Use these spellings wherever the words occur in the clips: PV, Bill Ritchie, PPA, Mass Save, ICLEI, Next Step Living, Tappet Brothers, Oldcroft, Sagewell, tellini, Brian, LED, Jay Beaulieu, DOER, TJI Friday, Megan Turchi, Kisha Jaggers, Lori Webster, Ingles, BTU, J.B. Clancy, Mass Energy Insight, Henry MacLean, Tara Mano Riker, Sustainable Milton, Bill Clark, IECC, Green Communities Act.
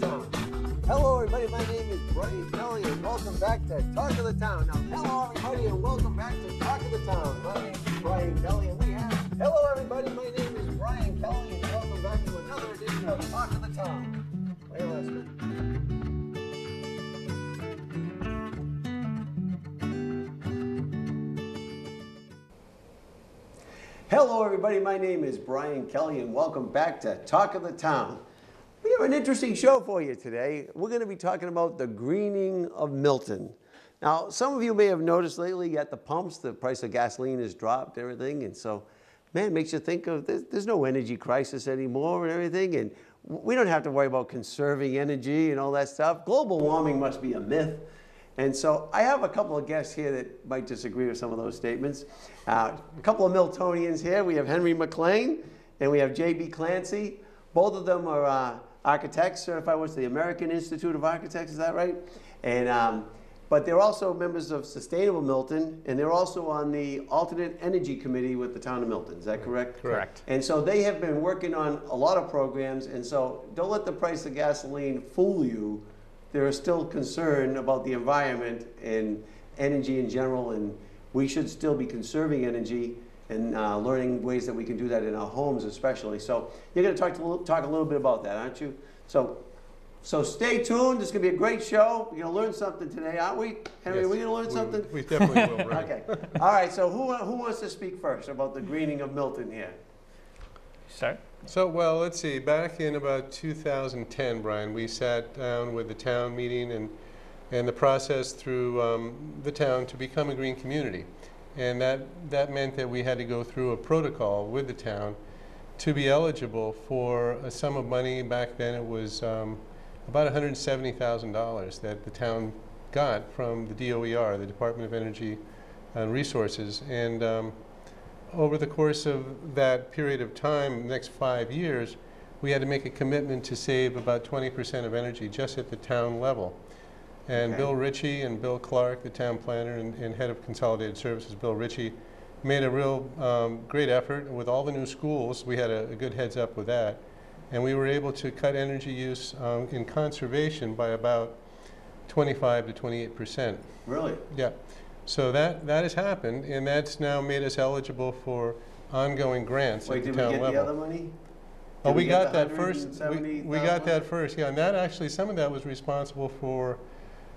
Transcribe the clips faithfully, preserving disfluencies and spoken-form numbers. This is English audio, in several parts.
the Town. Hello, everybody. My name is Brian Kelly, and welcome back to Talk of the Town. Now, hello, everybody, and welcome back to Talk of the Town. My name is Brian Kelly, and we have... Hello, everybody. My name is Brian Kelly, and welcome back to another edition of Talk of the Town. Wait a minute. Hello, everybody. My name is Brian Kelly, and welcome back to Talk of the Town. We have an interesting show for you today. We're going to be talking about the greening of Milton. Now, some of you may have noticed lately at the pumps, the price of gasoline has dropped, everything. And so, man, it makes you think of there's, there's no energy crisis anymore and everything. And we don't have to worry about conserving energy and all that stuff. Global warming must be a myth. And so I have a couple of guests here that might disagree with some of those statements. Uh, a couple of Miltonians here. We have Henry MacLean and we have J B. Clancy. Both of them are uh, architects, certified with the American Institute of Architects, is that right? And, um, but they're also members of Sustainable Milton, and they're also on the Alternate Energy Committee with the Town of Milton, is that correct? Correct. And so they have been working on a lot of programs, and so don't let the price of gasoline fool you. There is still concern about the environment and energy in general, and we should still be conserving energy and uh, learning ways that we can do that in our homes especially. So you're going to talk, to, talk a little bit about that, aren't you? So, so stay tuned. It's going to be a great show. We're going to learn something today, aren't we? Henry, yes, are we going to learn we, something? We definitely will, right? Okay. All right, so who, who wants to speak first about the greening of Milton here? Sir? So, well, let's see, back in about two thousand ten, Brian, we sat down with the town meeting and, and the process through um, the town to become a green community. And that, that meant that we had to go through a protocol with the town to be eligible for a sum of money. Back then it was um, about one hundred seventy thousand dollars that the town got from the D O E R, the Department of Energy and Resources. And, um, over the course of that period of time, the next five years, we had to make a commitment to save about twenty percent of energy just at the town level. And okay. Bill Ritchie and Bill Clark, the town planner and, and head of Consolidated Services, Bill Ritchie, made a real um, great effort. With all the new schools, we had a, a good heads up with that. And we were able to cut energy use um, in conservation by about twenty-five to twenty-eight percent. Really? Yeah. So that, that has happened, and that's now made us eligible for ongoing grants Wait, at the town level. Wait, did we get level. the other money? Did oh, we, we got that first. We, we got that first, yeah. And that actually, some of that was responsible for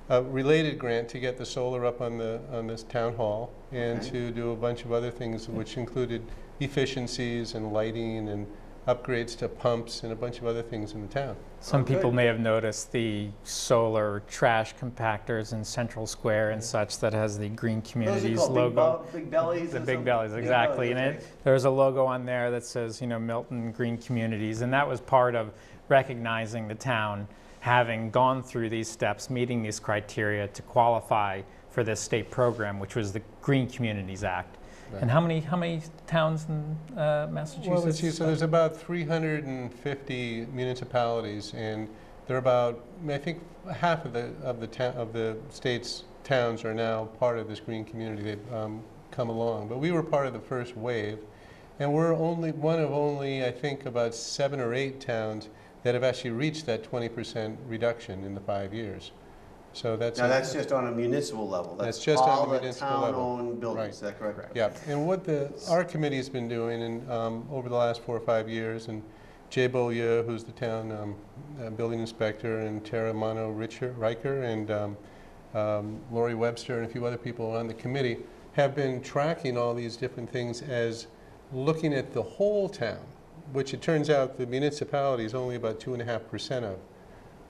a related grant to get the solar up on the on this town hall, and okay. to do a bunch of other things, which included efficiencies and lighting and upgrades to pumps and a bunch of other things in the town. Some okay. people may have noticed the solar trash compactors in Central Square and such that has the Green Communities logo. Big, big bellies. The big bellies, exactly. Big bellies, and it, there's a logo on there that says, you know, Milton Green Communities, and that was part of recognizing the town having gone through these steps, meeting these criteria to qualify for this state program, which was the Green Communities Act. Right. And how many how many towns in uh, Massachusetts? Well, so there's about three hundred fifty municipalities, and they're about I think half of the of the town of the state's towns are now part of this green community. They've um, come along, but we were part of the first wave, and we're only one of only I think about seven or eight towns that have actually reached that twenty percent reduction in the five years. So that's now that's just on a municipal level. That's, that's just on the municipal level. All the town-owned buildings. Right. Is that correct? Yeah. And what the our committee has been doing, and um, over the last four or five years, and Jay Beaulieu, who's the town um, uh, building inspector, and Tara Mano Riker, and um, um, Lori Webster, and a few other people on the committee, have been tracking all these different things as looking at the whole town, which it turns out the municipality is only about two and a half percent of.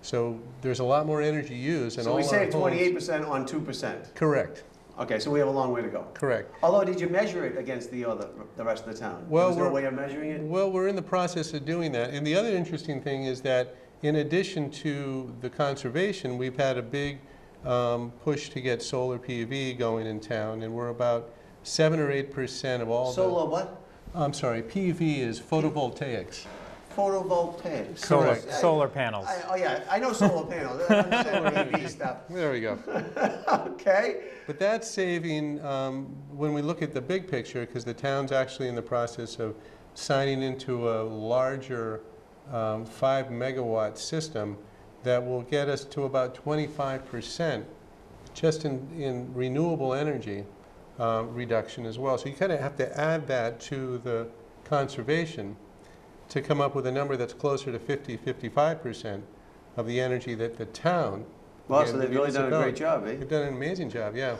So there's a lot more energy used. And so we save twenty-eight percent on two percent. Correct. Okay, so we have a long way to go. Correct. Although, did you measure it against the other, the rest of the town? Well, is there a way of measuring it? Well, we're in the process of doing that. And the other interesting thing is that in addition to the conservation, we've had a big um, push to get solar P V going in town, and we're about seven or eight percent of all solar the, what? I'm sorry, P V is photovoltaics. Photovoltaic. Solar, I, solar panels. I, oh yeah, I know solar panels. I understand what E V stuff. There we go. Okay. But that's saving, um, when we look at the big picture, because the town's actually in the process of signing into a larger um, five megawatt system that will get us to about twenty-five percent just in, in renewable energy uh, reduction as well. So you kind of have to add that to the conservation to come up with a number that's closer to fifty, fifty-five percent of the energy that the town. Well, so they've really done a great job, eh? They've done an amazing job, yeah.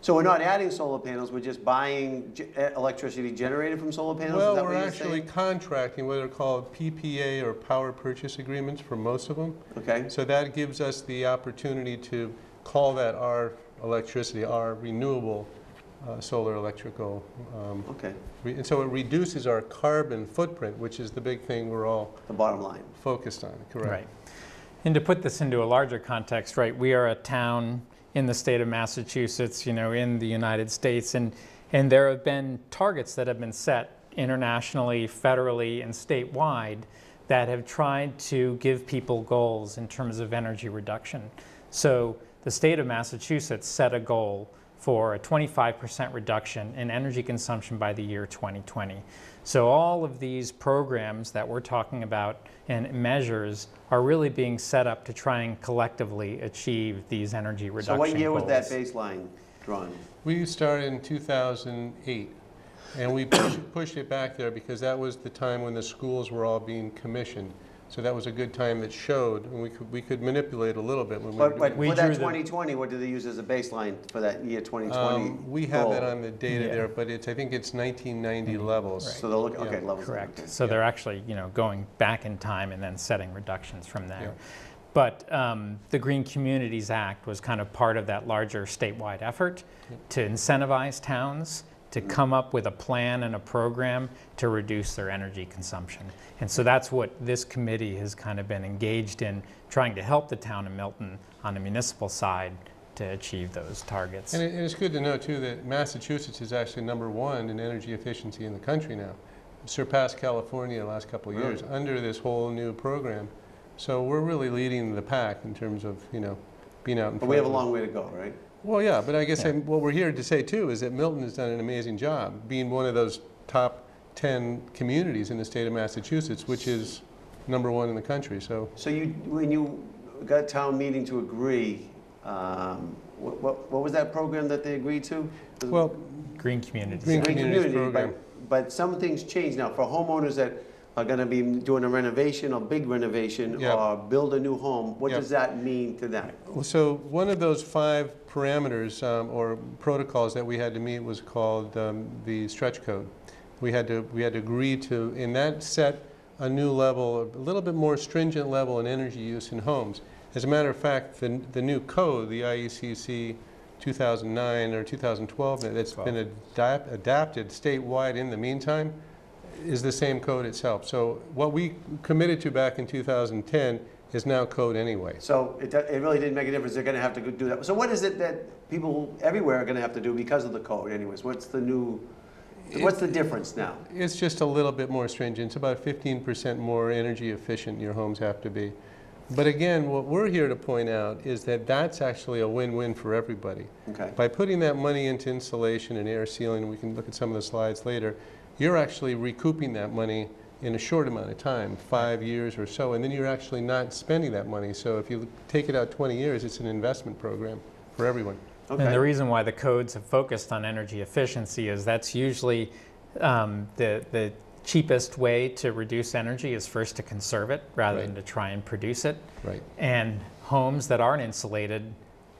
So we're not adding solar panels, we're just buying ge electricity generated from solar panels? Well, we're actually contracting what are called P P A or power purchase agreements for most of them. Okay. So that gives us the opportunity to call that our electricity, our renewable uh, solar electrical. Um, okay. And so it reduces our carbon footprint, which is the big thing we're all the bottom line. focused on, correct. Right. And to put this into a larger context, right, we are a town in the state of Massachusetts, you know, in the United States, and, and there have been targets that have been set internationally, federally, and statewide that have tried to give people goals in terms of energy reduction. So the state of Massachusetts set a goal for a twenty-five percent reduction in energy consumption by the year twenty twenty. So all of these programs that we're talking about and measures are really being set up to try and collectively achieve these energy reduction goals. So what year was that baseline drawn? We started in two thousand eight, and we pushed, pushed it back there because that was the time when the schools were all being commissioned. So that was a good time that showed, and we could, we could manipulate a little bit. When but, we but we for that twenty twenty, the, what did they use as a baseline for that year twenty twenty? Um, we have goal. that on the data yeah. there, but it's, I think it's nineteen ninety mm-hmm. levels. Right. So they'll look, yeah. okay, levels. Correct. Okay. So yeah. they're actually, you know, going back in time and then setting reductions from there. Yeah. But um, the Green Communities Act was kind of part of that larger statewide effort yeah. to incentivize towns to come up with a plan and a program to reduce their energy consumption. And so that's what this committee has kind of been engaged in, trying to help the town of Milton on the municipal side to achieve those targets. And, it, and it's good to know, too, that Massachusetts is actually number one in energy efficiency in the country now. Surpassed California the last couple of years really? under this whole new program. So we're really leading the pack in terms of, you know, being out in front. But we have a long way to go, right? Well, yeah, but I guess yeah. I, what we're here to say, too, is that Milton has done an amazing job being one of those top ten communities in the state of Massachusetts, which is number one in the country. So, so you, when you got town meeting to agree, um, what, what, what was that program that they agreed to? Well, Green Communities. Green Communities program. But, but some things change now. For homeowners that are going to be doing a renovation, a big renovation, yep. or build a new home. What yep. does that mean to them? So one of those five parameters um, or protocols that we had to meet was called um, the stretch code. We had to we had to agree to, and that set a new level, a little bit more stringent level in energy use in homes. As a matter of fact, the, the new code, the I E C C two thousand nine or two thousand twelve, that's been adapt, adapted statewide in the meantime, is the same code itself. So what we committed to back in two thousand ten is now code anyway. So it, it really didn't make a difference. They're going to have to do that. So what is it that people everywhere are going to have to do because of the code anyways? What's the new, what's it, the difference now? It's just a little bit more stringent. It's about fifteen percent more energy efficient your homes have to be. But again, what we're here to point out is that that's actually a win-win for everybody. Okay. By putting that money into insulation and air sealing, we can look at some of the slides later, you're actually recouping that money in a short amount of time, five years or so, and then you're actually not spending that money. So if you take it out twenty years, it's an investment program for everyone. Okay. And the reason why the codes have focused on energy efficiency is that's usually um, the, the cheapest way to reduce energy is first to conserve it rather right. than to try and produce it. Right. And homes that aren't insulated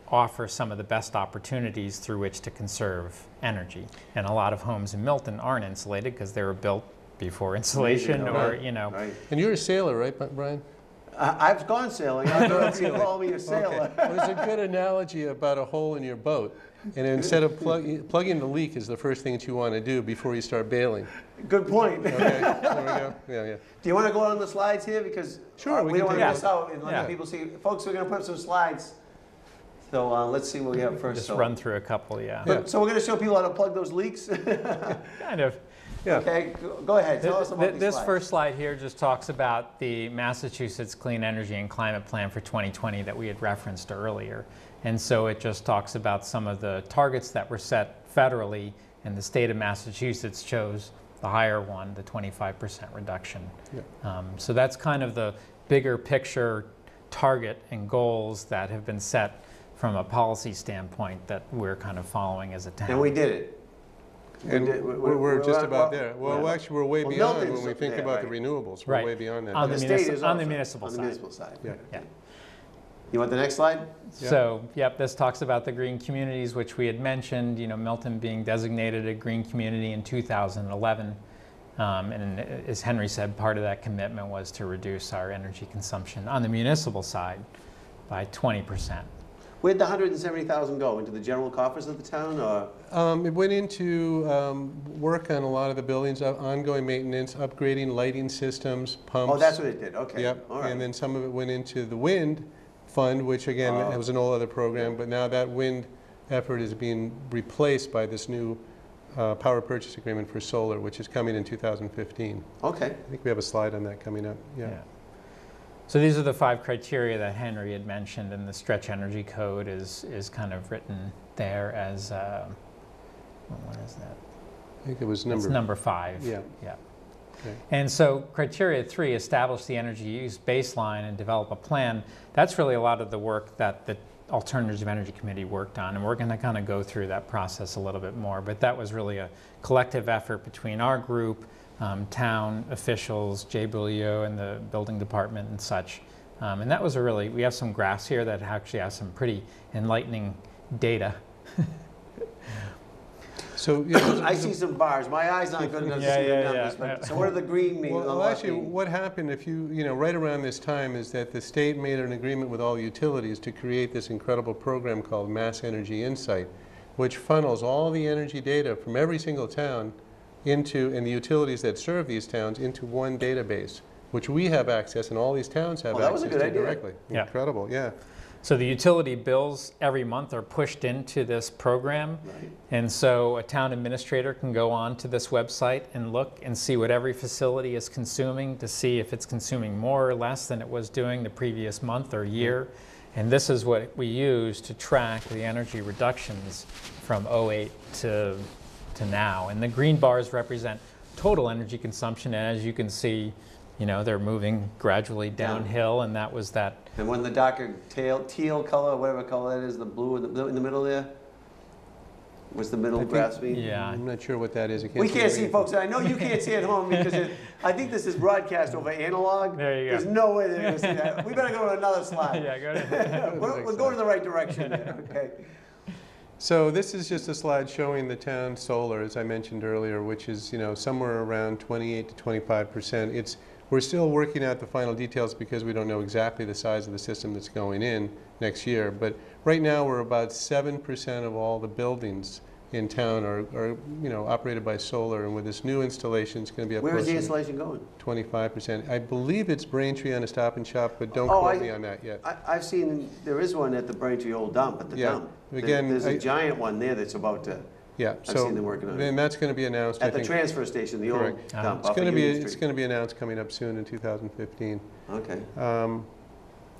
offer some of the best opportunities through which to conserve energy. And a lot of homes in Milton aren't insulated because they were built before insulation you know, or, right, you know. Right. And you're a sailor, right, Brian? I've gone sailing. I don't know if you call me a sailor. Okay. Well, there's a good analogy about a hole in your boat. And instead of plug, plugging the leak is the first thing that you want to do before you start bailing. Good point. Okay, there we go. Yeah, yeah. Do you want to go on the slides here? Because sure, we, we don't want to miss out and let yeah. people see. Folks, we're going to put up some slides. So uh, let's see what we have first. Just so. run through a couple, yeah. yeah. So we're going to show people how to plug those leaks? Kind of. Yeah. Okay, go, go ahead. Tell the, us about the, This slides. first slide here just talks about the Massachusetts Clean Energy and Climate Plan for twenty twenty that we had referenced earlier. And so it just talks about some of the targets that were set federally, and the state of Massachusetts chose the higher one, the twenty-five percent reduction. Yeah. Um, so that's kind of the bigger picture target and goals that have been set from a policy standpoint that we're kind of following as a town. And we did it. And we did, we, we're, we're just about there. Well, yeah. well, actually, we're way well, beyond Milton's when we think there, about right? the renewables. We're right. way beyond that. On the, the state is on the municipal side. On the municipal side. Yeah. yeah. You want the next slide? Yeah. So, yep, this talks about the green communities, which we had mentioned, you know, Milton being designated a green community in two thousand eleven. Um, and as Henry said, part of that commitment was to reduce our energy consumption on the municipal side by twenty percent. Where'd the one hundred seventy thousand go? Into the general coffers of the town, or? Um, it went into um, work on a lot of the buildings, uh, ongoing maintenance, upgrading lighting systems, pumps. Oh, that's what it did. Okay. Yep. All right. And then some of it went into the wind fund, which again uh, was an old other program, yeah. but now that wind effort is being replaced by this new uh, power purchase agreement for solar, which is coming in two thousand fifteen. Okay. I think we have a slide on that coming up. Yeah. yeah. So these are the five criteria that Henry had mentioned, and the stretch energy code is is kind of written there as uh, what is that? I think it was number. It's number five. Yeah. Yeah. Okay. And so criteria three, establish the energy use baseline and develop a plan. That's really a lot of the work that the Alternatives of Energy Committee worked on, and we're going to kind of go through that process a little bit more. But that was really a collective effort between our group, Um, town officials, Jay Beaulieu and the building department and such. Um, and that was a really, we have some graphs here that actually have some pretty enlightening data. So you know, I see some bars. My eye's not good enough yeah, to see yeah, the numbers. Yeah. But, so what are the green mean? Well, well actually, mean? what happened if you, you know, right around this time is that the state made an agreement with all utilities to create this incredible program called Mass Energy Insight, which funnels all the energy data from every single town into, and the utilities that serve these towns, into one database, which we have access, and all these towns have well, access that was a good to idea. directly. Yeah. Incredible, yeah. So the utility bills every month are pushed into this program, right. and so a town administrator can go on to this website and look and see what every facility is consuming to see if it's consuming more or less than it was doing the previous month or year. Mm-hmm. And this is what we use to track the energy reductions from oh eight to to now. And the green bars represent total energy consumption, and as you can see, you know, they're moving gradually downhill, and that was that. And when the darker teal, teal color, whatever color that is, the blue in the, blue in the middle there, was the middle graph mean? Yeah. I'm not sure what that is. Can't we can't see, folks. I know you can't see at home because it, I think this is broadcast over analog. There you go. There's no way they're going to see that. We better go to another slide. Yeah, go to We're, we're going in the right direction there, okay? So this is just a slide showing the town solar, as I mentioned earlier, which is, you know, somewhere around twenty-eight to twenty-five percent. It's, we're still working out the final details because we don't know exactly the size of the system that's going in next year. But right now we're about seven percent of all the buildings in town are, are, you know, operated by solar. And with this new installation, it's going to be up Where is the installation going? twenty-five percent. I believe it's Braintree on a Stop and Shop, but don't oh, quote I, me on that yet. I, I've seen, there is one at the Braintree old dump, at the yeah. dump. Again, There's a I, giant one there that's about to, yeah, I've so seen them working on it. And that's going to be announced, At I the think, transfer station, the correct. old dump. Um, it's, going to be, it's going to be announced coming up soon in two thousand fifteen. Okay. Um,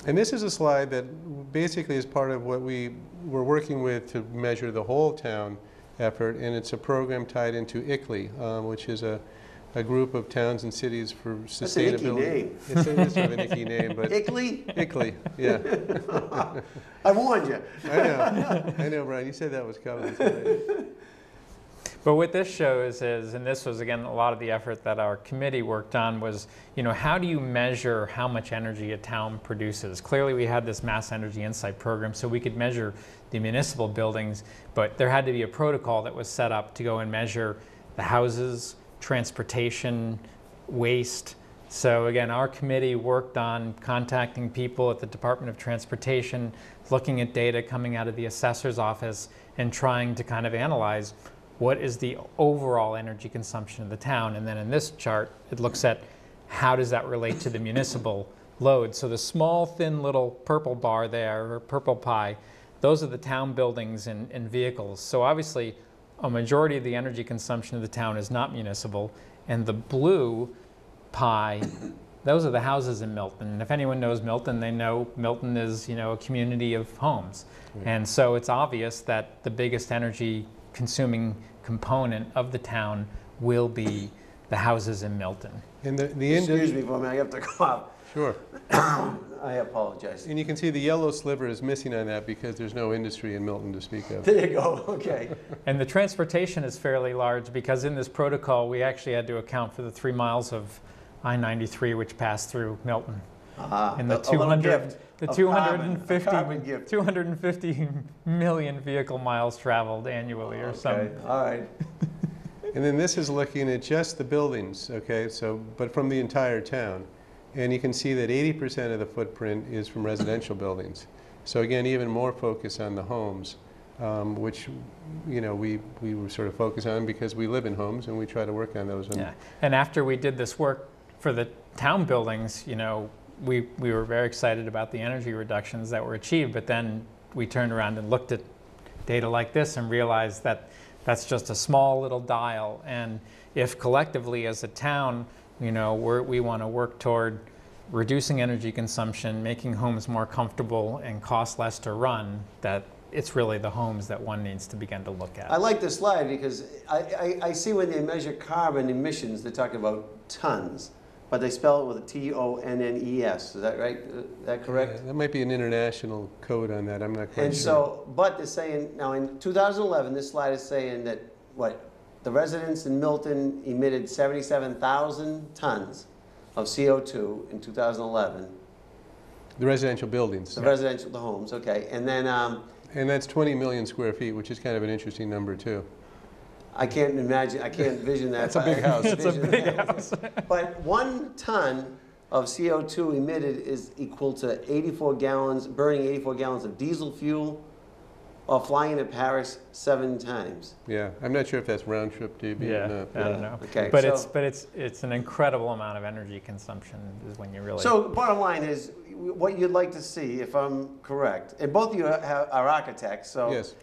And this is a slide that basically is part of what we were working with to measure the whole town effort, and it's a program tied into I C L E I, um, which is a, a group of towns and cities for sustainability. That's an icky name. It's, it's sort of an icky name, but I C L E I? I C L E I, yeah. I warned you. I know, I know, Brian. You said that was coming. But what this shows is, and this was again a lot of the effort that our committee worked on, was, you know, how do you measure how much energy a town produces? Clearly we had this Mass Energy Insight program, so we could measure the municipal buildings, but there had to be a protocol that was set up to go and measure the houses, transportation, waste. So again, our committee worked on contacting people at the Department of Transportation, looking at data coming out of the assessor's office, and trying to kind of analyze what is the overall energy consumption of the town. And then in this chart, it looks at how does that relate to the municipal load. So the small, thin little purple bar there, or purple pie, those are the town buildings and, and vehicles. So obviously, a majority of the energy consumption of the town is not municipal. And the blue pie, those are the houses in Milton. And if anyone knows Milton, they know Milton is, you know, a community of homes. Right. And so it's obvious that the biggest energy consuming component of the town will be the houses in Milton. And the, the Excuse me for a minute, I have to cough. Sure. I apologize. And you can see the yellow sliver is missing on that because there's no industry in Milton to speak of. There you go, okay. And the transportation is fairly large because in this protocol we actually had to account for the three miles of I ninety-three which passed through Milton. Uh-huh. And the, the two hundred, the two hundred fifty, common, common two hundred fifty million vehicle miles traveled annually oh, or okay. something. All right. And then this is looking at just the buildings, okay, so, but from the entire town. And you can see that eighty percent of the footprint is from residential buildings. So again, even more focus on the homes, um, which, you know, we, we were sort of focused on because we live in homes and we try to work on those. Yeah. And after we did this work for the town buildings, you know, we, we were very excited about the energy reductions that were achieved, but then we turned around and looked at data like this and realized that that's just a small little dial. And if collectively as a town, you know, we're, we want to work toward reducing energy consumption, making homes more comfortable and cost less to run, that it's really the homes that one needs to begin to look at. I like this slide because I, I, I see when they measure carbon emissions, they're talking about tons, but they spell it with a T O N N E S. Is that right? Is that correct? Yeah, that might be an international code on that. I'm not quite and sure. So, but they're saying, now in two thousand eleven, this slide is saying that, what, the residents in Milton emitted seventy-seven thousand tons of C O two in two thousand eleven. The residential buildings. The yeah. residential, the homes, okay. And then... Um, and that's twenty million square feet, which is kind of an interesting number, too. I can't imagine, I can't envision that. That's a big house. That's a big that. house. But one ton of C O two emitted is equal to eighty-four gallons, burning eighty-four gallons of diesel fuel, or flying to Paris seven times. Yeah, I'm not sure if that's round trip to be yeah, or not. I don't know. Okay, but so, it's but it's it's an incredible amount of energy consumption is when you really. So bottom line is what you'd like to see, if I'm correct, and both of you are, are architects, so yes.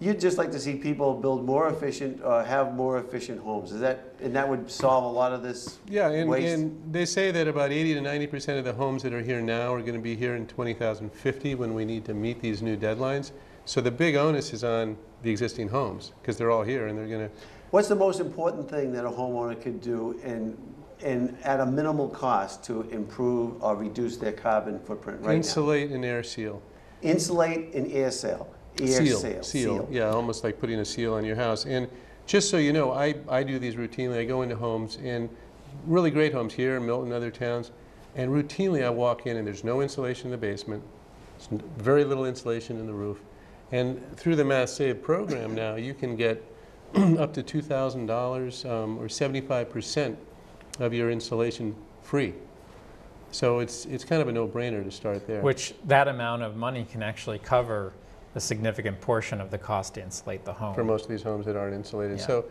you'd just like to see people build more efficient or have more efficient homes. Is that and that would solve a lot of this? Yeah, and, waste? and they say that about eighty to ninety percent of the homes that are here now are going to be here in twenty thousand fifty when we need to meet these new deadlines. So the big onus is on the existing homes because they're all here and they're going to... What's the most important thing that a homeowner could do and, and at a minimal cost to improve or reduce their carbon footprint right Insulate now? Insulate and air seal. Insulate and air seal. Air seal. Seal. seal. Seal. Yeah, almost like putting a seal on your house. And just so you know, I, I do these routinely. I go into homes and really great homes here in Milton and other towns. And routinely I walk in and there's no insulation in the basement. There's very little insulation in the roof. And through the Mass Save program now, you can get up to two thousand dollars um, or seventy-five percent of your insulation free. So it's, it's kind of a no-brainer to start there. Which that amount of money can actually cover a significant portion of the cost to insulate the home. For most of these homes that aren't insulated. Yeah. So,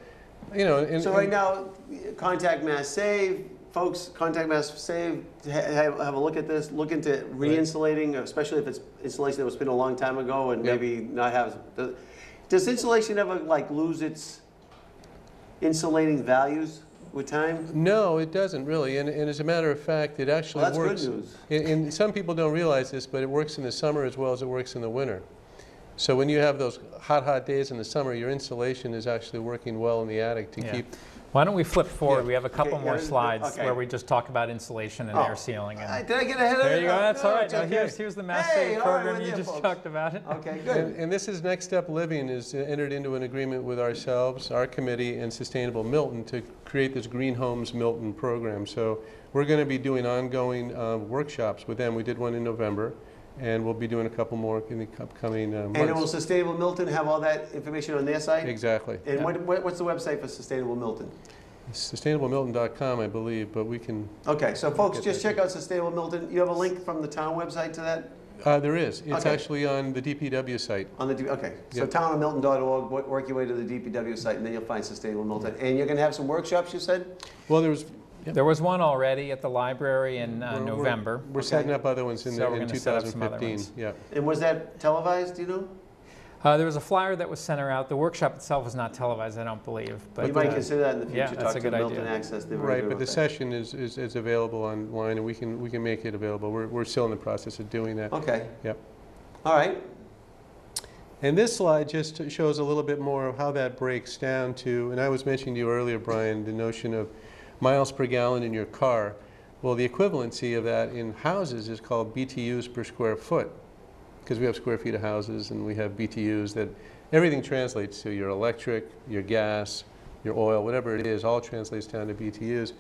you know, and, so right and, now, contact Mass Save. Folks, contact Mass Save, have, have a look at this, look into re-insulating, especially if it's insulation that was been a long time ago and yep. maybe not have... Does, does insulation ever, like, lose its insulating values with time? No, it doesn't, really. And, and as a matter of fact, it actually well, that's works... good news. And some people don't realize this, but it works in the summer as well as it works in the winter. So when you have those hot, hot days in the summer, your insulation is actually working well in the attic to yeah. keep... Why don't we flip forward? Yeah. We have a couple okay, more yeah, slides okay. where we just talk about insulation and oh. air sealing. And did I get ahead of it? There you go. Oh, that's no, all right. Now okay. here's, here's the Mass Save hey, program right, you there, just folks. talked about. It. Okay, good. And, and this is Next Step Living is entered into an agreement with ourselves, our committee, and Sustainable Milton to create this Green Homes Milton program. So we're going to be doing ongoing uh, workshops with them. We did one in November. And we'll be doing a couple more in the upcoming uh, months. And will Sustainable Milton have all that information on their site? Exactly. And yeah. what, what, what's the website for Sustainable Milton? It's sustainable milton dot com, I believe, but we can... Okay, so folks, just check out Sustainable Milton. You have a link from the town website to that? Uh, there is. It's okay. actually on the D P W site. On the D P W, okay. So yep. town of milton dot org, work your way to the D P W site, and then you'll find Sustainable Milton. Mm-hmm. And you're going to have some workshops, you said? Well, there was... Yep. There was one already at the library in uh, we're, November. We're, we're okay. setting up other ones in, so the, in two thousand fifteen. Yeah. And was that televised, do you know? Uh, there was a flyer that was sent out. The workshop itself was not televised, I don't believe. But you might uh, consider that in the future. Yeah, that's Talk a good Milton idea. Access. Right, but the that. session is, is, is available online, and we can, we can make it available. We're, we're still in the process of doing that. Okay. Yep. All right. And this slide just shows a little bit more of how that breaks down to, and I was mentioning to you earlier, Brian, the notion of miles per gallon in your car. Well, the equivalency of that in houses is called B T Us per square foot, because we have square feet of houses and we have B T Us that everything translates to. Your electric, your gas, your oil, whatever it is, all translates down to B T Us.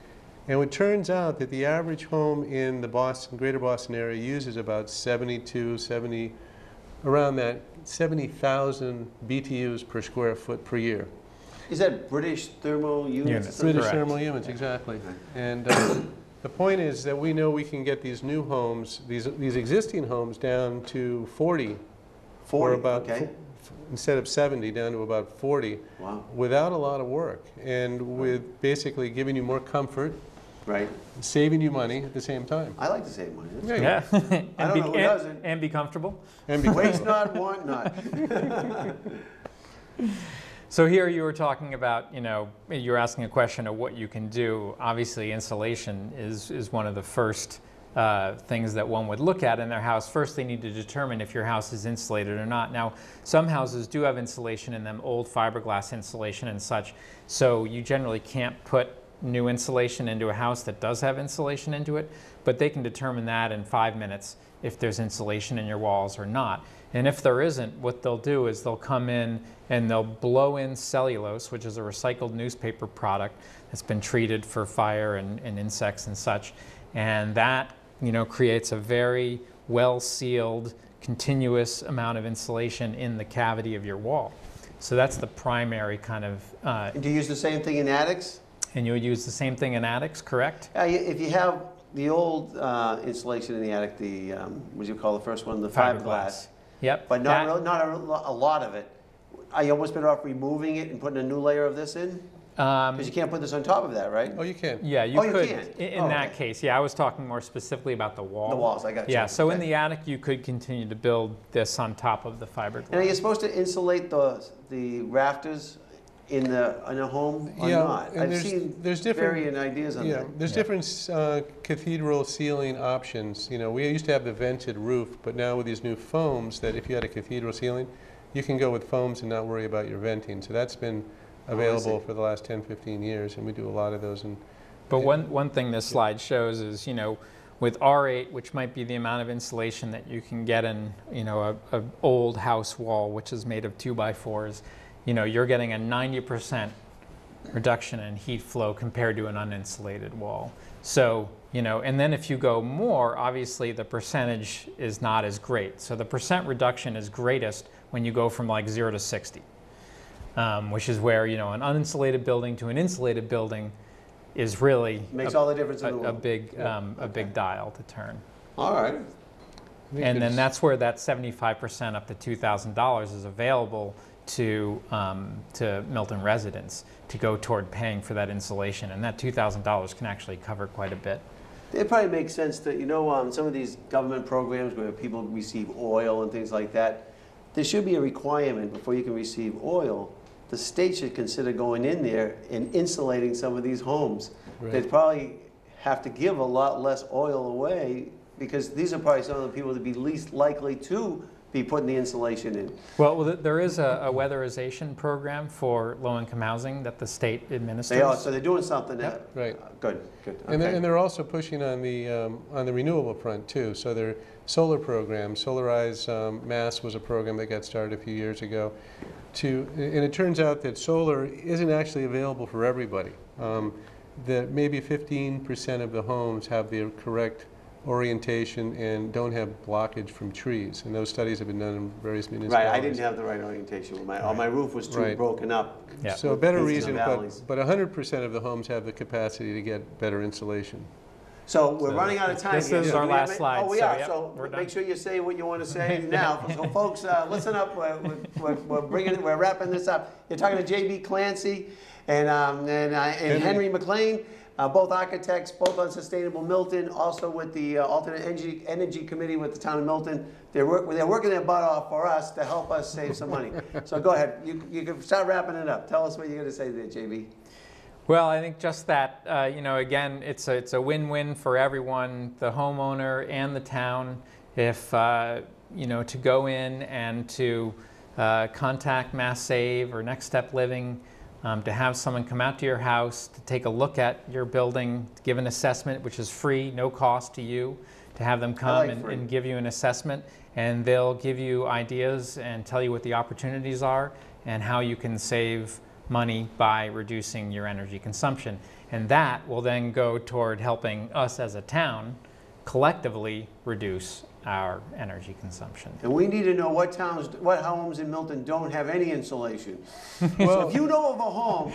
And it turns out that the average home in the Boston, greater Boston area uses about seventy-two, seventy, around that seventy thousand B T Us per square foot per year. Is that British thermal units? Yes, British thermal units, exactly. And uh, the point is that we know we can get these new homes, these, these existing homes, down to forty, forty or about, okay. Instead of seventy, down to about forty, wow. Without a lot of work, and with right. basically giving you more comfort, right, saving you money at the same time. I like to save money. That's yeah, cool. yeah. I and don't be, know who and, doesn't. And be comfortable. And be waste not, want not. So here you were talking about, you know, you're asking a question of what you can do. Obviously, insulation is is one of the first uh, things that one would look at in their house. First, they need to determine if your house is insulated or not. Now, some houses do have insulation in them, old fiberglass insulation and such. So you generally can't put new insulation into a house that does have insulation into it, but they can determine that in five minutes if there's insulation in your walls or not. And if there isn't, what they'll do is they'll come in and they'll blow in cellulose, which is a recycled newspaper product that's been treated for fire and, and insects and such. And that, you know, creates a very well-sealed, continuous amount of insulation in the cavity of your wall. So that's the primary kind of... Uh, do you use the same thing in attics? And you would use the same thing in attics, correct? Uh, if you have the old uh, insulation in the attic, the, um, what do you call the first one? The fiberglass. fiberglass. Yep. But not, that, not a, a lot of it. Are you almost better off removing it and putting a new layer of this in? Because um, you can't put this on top of that, right? Oh, you can. Yeah, you oh, could. You can. In oh, that okay. case, yeah, I was talking more specifically about the wall. The walls, I got you. Yeah, so okay. in the attic, you could continue to build this on top of the fiberglass. And are you supposed to insulate the, the rafters in the in a home or yeah, not? I've there's, seen there's different, varying ideas on yeah, that. There's yeah. different uh, cathedral ceiling options. You know, we used to have the vented roof, but now with these new foams, that if you had a cathedral ceiling, you can go with foams and not worry about your venting. So that's been available oh, for the last ten, fifteen years, and we do a lot of those. And but one one thing this slide shows is, you know, with R eight, which might be the amount of insulation that you can get in, you know, a, a old house wall, which is made of two by fours. You know, you're getting a ninety percent reduction in heat flow compared to an uninsulated wall. So, you know, and then if you go more, obviously the percentage is not as great. So the percent reduction is greatest when you go from like zero to sixty, um, which is where, you know, an uninsulated building to an insulated building is really makes a, all the difference in a, the world. A big, yeah. um, okay. a big dial to turn. All right. And then that's where that seventy-five percent up to two thousand dollars is available to um, to Milton residents to go toward paying for that insulation, and that two thousand dollars can actually cover quite a bit. It probably makes sense that, you know, um, some of these government programs where people receive oil and things like that, there should be a requirement before you can receive oil. The state should consider going in there and insulating some of these homes. Right. They'd probably have to give a lot less oil away, because these are probably some of the people that would be least likely to be putting the insulation in. Well, there is a, a weatherization program for low-income housing that the state administers. They are, so they're doing something. Yep. That, right. Uh, good. Good. Okay. And, they're, and they're also pushing on the um, on the renewable front too. So their solar program, Solarize um, Mass, was a program that got started a few years ago. To and it turns out that solar isn't actually available for everybody. Um, that maybe fifteen percent of the homes have the correct orientation and don't have blockage from trees. And those studies have been done in various municipalities. Right, I didn't have the right orientation. My, right. Oh, my roof was too right. broken up. Yeah. So a better reason, but, but one hundred percent of the homes have the capacity to get better insulation. So we're so running out of time this here. This is so our last slide. Oh, we so, are. Yep, so make done. sure you say what you want to say now. So folks, uh, listen up. We're, we're, we're, bringing, we're wrapping this up. You're talking to J B. Clancy and, um, and, uh, and Henry MacLean. Uh, both architects, both on Sustainable Milton, also with the uh, Alternate Energy, Energy Committee with the Town of Milton. They're, work, they're working their butt off for us to help us save some money. So go ahead. You, you can start wrapping it up. Tell us what you're going to say there, J B. Well, I think just that, uh, you know, again, it's a, it's a win-win for everyone, the homeowner and the town, if, uh, you know, to go in and to uh, contact Mass Save or Next Step Living um, to have someone come out to your house, to take a look at your building, to give an assessment, which is free, no cost to you, to have them come like and, and give you an assessment, and they'll give you ideas and tell you what the opportunities are and how you can save money by reducing your energy consumption. And that will then go toward helping us as a town collectively reduce our energy consumption. And we need to know what towns, what homes in Milton don't have any insulation. Well, if you know of a home,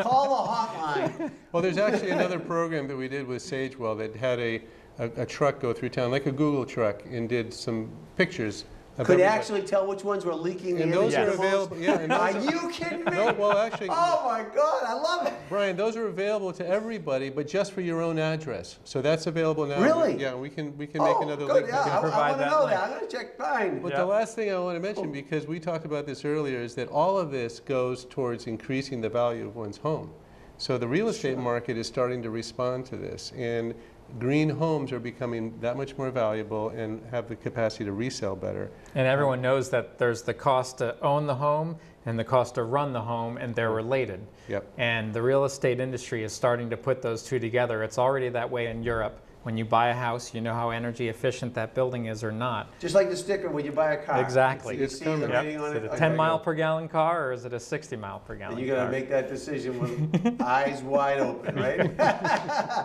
call the hotline. Well, there's actually another program that we did with Sagewell that had a, a, a truck go through town, like a Google truck, and did some pictures. Could everybody actually tell which ones were leaking the and those are available. Yeah, and those are, are you kidding me? No, well, actually, oh my God, I love it. Brian, those are available to everybody, but just for your own address. So that's available now. Really? Yeah, we can we can oh, make another good, link. Yeah, I, I want to know link. that. I'm going to check mine. But yeah. The last thing I want to mention, because we talked about this earlier, is that all of this goes towards increasing the value of one's home. So the real estate sure. market is starting to respond to this, and green homes are becoming that much more valuable and have the capacity to resell better. And everyone knows that there's the cost to own the home and the cost to run the home, and they're related. Yep. And the real estate industry is starting to put those two together. It's already that way in Europe. When you buy a house, you know how energy efficient that building is or not. Just like the sticker when you buy a car. Exactly. It's, it's coming. Yep. On is it, it a ten mile per gallon car, or is it a sixty mile per gallon car? You're going to make that decision with eyes wide open, right?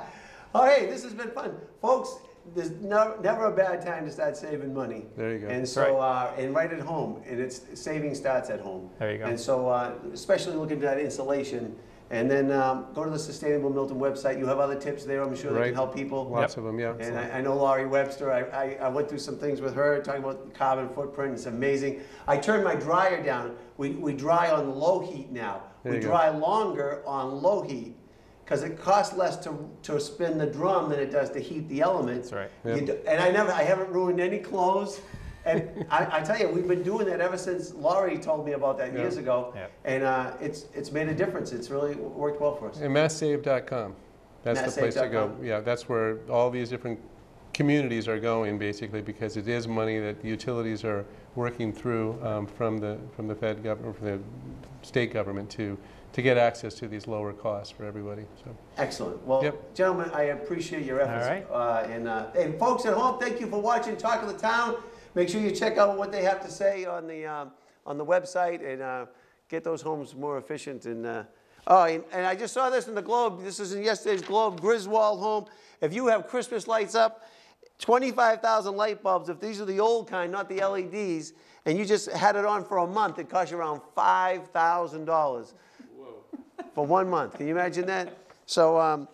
Oh, hey, this has been fun. Folks, there's no, never a bad time to start saving money. There you go. And so, right. Uh, and right at home, and it's saving starts at home. There you go. And so, uh, especially looking at insulation, and then um, go to the Sustainable Milton website. You have other tips there, I'm sure, right. that can help people. Lots yep. of them, yeah. And I, I know Lori Webster. I, I, I went through some things with her, talking about carbon footprint. It's amazing. I turned my dryer down. We, we dry on low heat now. There we dry go. longer on low heat, because it costs less to, to spin the drum than it does to heat the elements. That's right. Yep. You do, and I never, I haven't ruined any clothes. And I, I tell you, we've been doing that ever since Laurie told me about that yep. years ago. Yep. And uh, it's it's made a difference. It's really worked well for us. And mass save dot com, that's mass the place to go. Yeah, that's where all these different communities are going, basically, because it is money that the utilities are working through um, from the from the Fed government, from the state government to. to get access to these lower costs for everybody. So. Excellent. Well, yep. gentlemen, I appreciate your efforts. Right. Uh, and, uh, and folks at home, thank you for watching Talk of the Town. Make sure you check out what they have to say on the, um, on the website, and uh, get those homes more efficient. And, uh, oh, and, and I just saw this in the Globe. This is in yesterday's Globe, Griswold home. If you have Christmas lights up, twenty-five thousand light bulbs, if these are the old kind, not the L E Ds, and you just had it on for a month, it cost you around five thousand dollars. For one month. Can you imagine that? So um,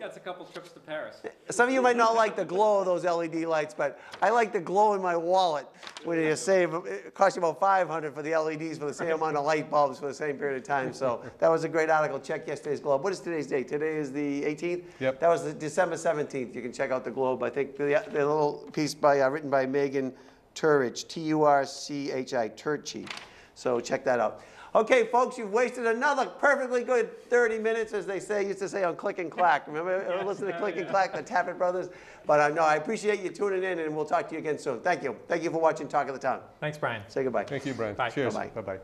that's a couple trips to Paris. Some of you might not like the glow of those L E D lights, but I like the glow in my wallet when you save. It cost you about five hundred dollars for the L E Ds for the same amount of light bulbs for the same period of time. So that was a great article. Check yesterday's Globe. What is today's date? Today is the eighteenth? Yep. That was the December seventeenth. You can check out the Globe. I think the, the little piece by uh, written by Megan Turchi, T U R C H I, Turchi. So check that out. Okay, folks, you've wasted another perfectly good thirty minutes, as they say, used to say on Click and Clack. Remember, yeah, listen to yeah, Click yeah. and Clack, the Tappet Brothers? But uh, no, I appreciate you tuning in, and we'll talk to you again soon. Thank you. Thank you for watching Talk of the Town. Thanks, Brian. Say goodbye. Thank you, Brian. Bye. Cheers. Bye-bye.